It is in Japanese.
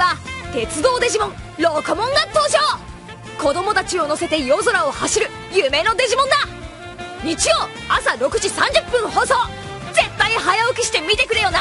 は鉄道デジモンロコモンが登場。子供たちを乗せて夜空を走る夢のデジモンだ。日曜朝6時30分放送。絶対早起きして見てくれよな。